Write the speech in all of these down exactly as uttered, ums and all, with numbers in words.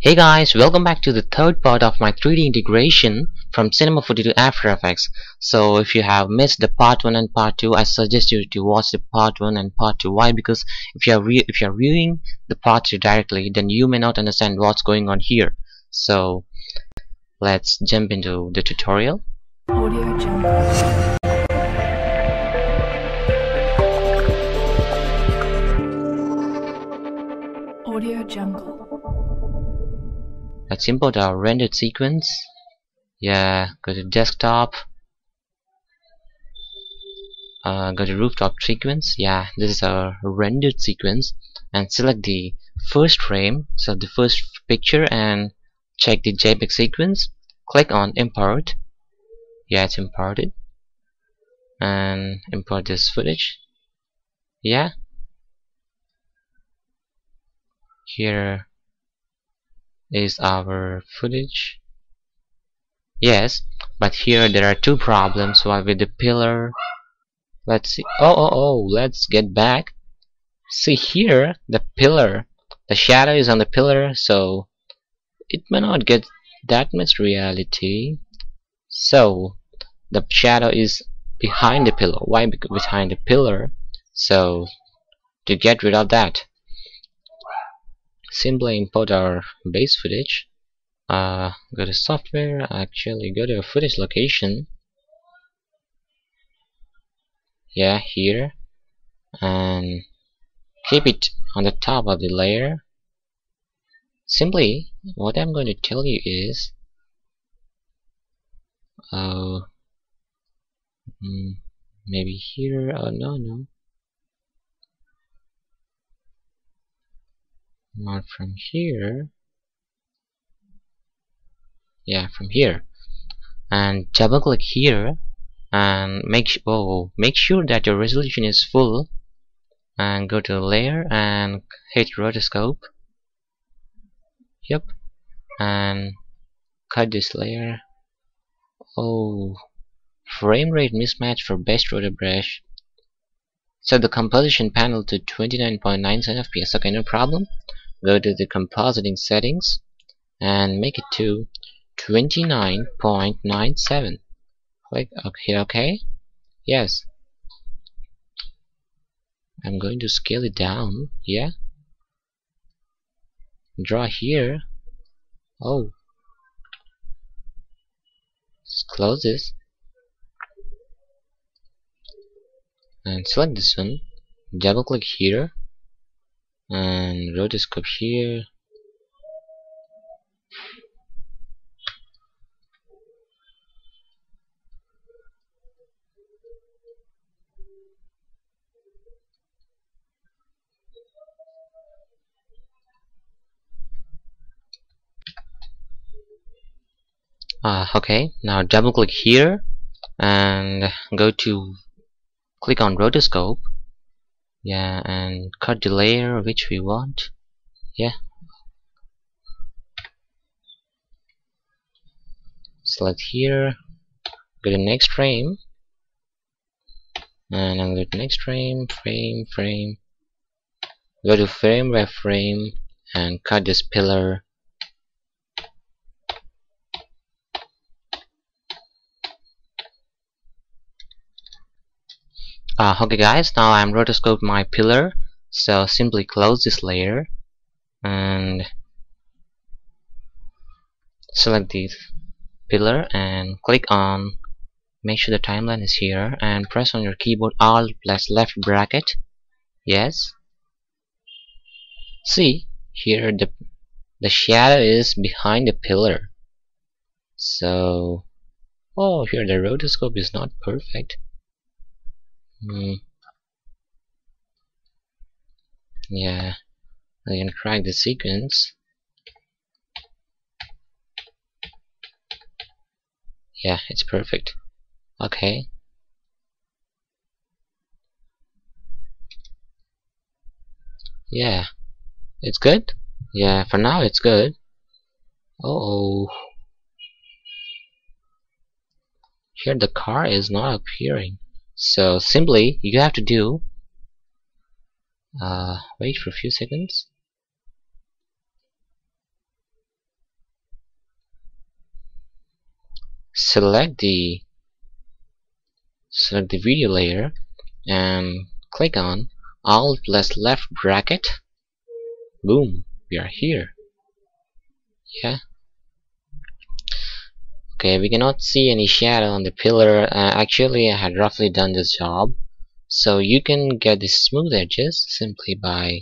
Hey guys, welcome back to the third part of my three D integration from Cinema four D to After Effects. So if you have missed the part one and part two, I suggest you to watch the part one and part two. Why? Because if you are re if you are viewing the part two directly, then you may not understand what's going on here. So let's jump into the tutorial. Audio Jungle. Audio Jungle. Let's import our rendered sequence. Yeah, go to desktop. Uh, go to rooftop sequence. Yeah, this is our rendered sequence. And select the first frame, so the first picture, and check the JPEG sequence. Click on import. Yeah, it's imported. And import this footage. Yeah. Here is our footage. Yes, but here there are two problems. Why with the pillar? Let's see. Oh, oh, oh, let's get back. See here, the pillar, the shadow is on the pillar, so it may not get that much reality. So the shadow is behind the pillar. Why behind the pillar? So to get rid of that, simply import our base footage. Uh, go to software, actually go to footage location. Yeah, here, and keep it on the top of the layer. Simply what I'm going to tell you is uh, maybe here. Oh no no not from here. Yeah, from here, and double click here, and make oh make sure that your resolution is full, and go to layer and hit rotoscope. Yep, and cut this layer. Oh, frame rate mismatch for best rotor brush. Set the composition panel to twenty-nine point nine seven F P S. Okay, no problem. Go to the compositing settings and make it to twenty-nine point nine seven. Click okay, okay. Yes. I'm going to scale it down. Yeah. Draw here. Oh. Let's close this. And select this one. Double click here. And rotoscope here. Uh, okay, now double click here and go to click on rotoscope. Yeah, and cut the layer which we want. Yeah. Select here. Go to next frame. And I'm going to next frame, frame, frame. Go to frame by frame and cut this pillar. Uh, okay guys, now I'm rotoscoped my pillar, so simply close this layer and select this pillar and click on, make sure the timeline is here, and press on your keyboard ALT plus left bracket. Yes, see here the the shadow is behind the pillar. So oh, here the rotoscope is not perfect. Hmm. Yeah, I can crack the sequence. Yeah, it's perfect. Okay. Yeah, it's good. Yeah, for now it's good. Uh-oh. Here the car is not appearing. So simply you have to do uh, wait for a few seconds. select the select the video layer and click on Alt plus left bracket. Boom, we are here. Yeah. Okay, we cannot see any shadow on the pillar. Uh, actually, I had roughly done this job. So you can get the smooth edges simply by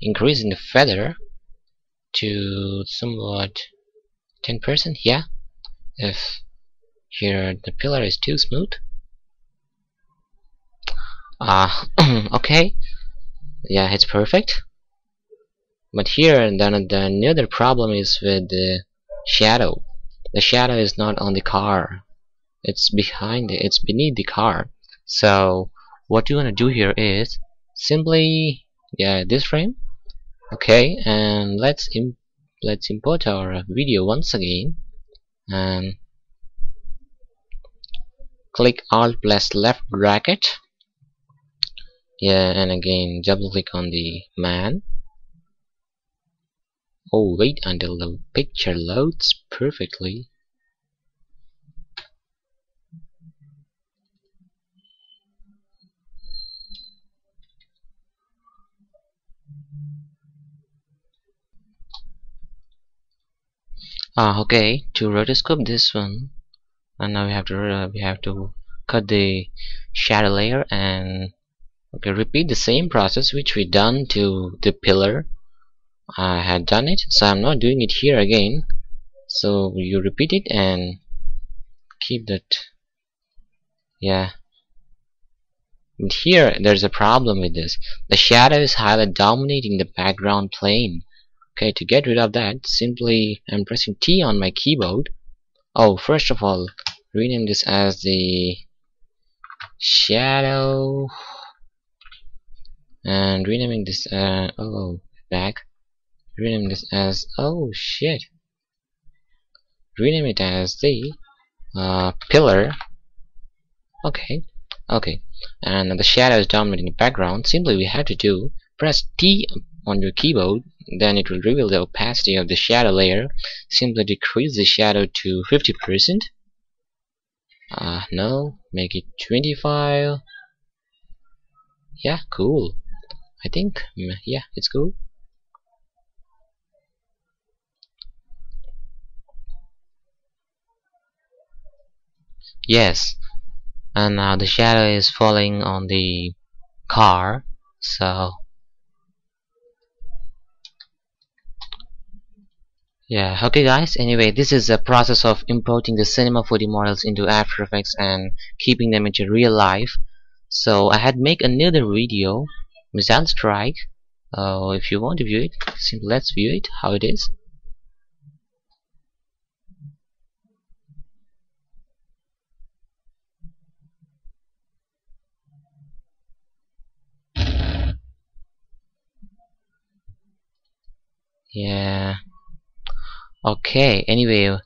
increasing the feather to somewhat ten percent. Yeah, if here the pillar is too smooth. Ah, uh, okay. Yeah, it's perfect. But here, then the another problem is with the shadow. The shadow is not on the car; it's behind it. It's beneath the car. So what you want to do here is simply, yeah, this frame. Okay, and let's imp let's import our video once again and click Alt plus left bracket. Yeah, and again double click on the man. Oh, wait until the picture loads perfectly. Ah, okay. To rotoscope this one, and now we have to uh, we have to cut the shadow layer and okay, repeat the same process which we done to the pillar. I had done it, so I'm not doing it here again. So you repeat it and keep that. Yeah. And here, there's a problem with this. The shadow is highly dominating the background plane. Okay, to get rid of that, simply I'm pressing T on my keyboard. Oh, first of all, rename this as the shadow and renaming this. Uh, oh, back. Rename this as oh shit. Rename it as the uh, pillar. Okay, okay. And the shadow is dominating the background. Simply, we have to do press T on your keyboard. Then it will reveal the opacity of the shadow layer. Simply decrease the shadow to fifty percent. Ah, uh, no, make it twenty-five. Yeah, cool. I think yeah, it's cool. Yes, and now the shadow is falling on the car, so yeah. Okay guys, anyway, this is a process of importing the Cinema four D models into After Effects and keeping them into real life. So I had made another video with Soundstrike. Uh, if you want to view it, simply let's view it how it is. Yeah. Okay, anyway,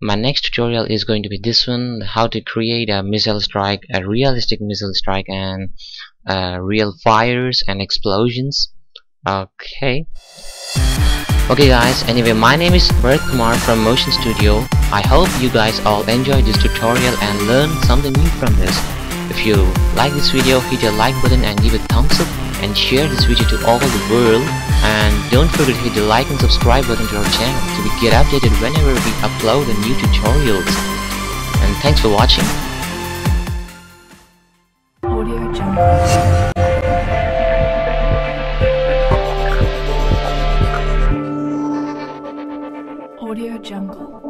my next tutorial is going to be this one, how to create a missile strike, a realistic missile strike, and uh, real fires and explosions. Okay. Okay guys, anyway, my name is Berth Kumar from Motion Studio. I hope you guys all enjoyed this tutorial and learned something new from this. If you like this video, hit the like button and give it a thumbs up and share this video to all the world. And don't forget to hit the like and subscribe button to our channel to be get updated whenever we upload new tutorials. And thanks for watching. Audio Jungle. Audio Jungle.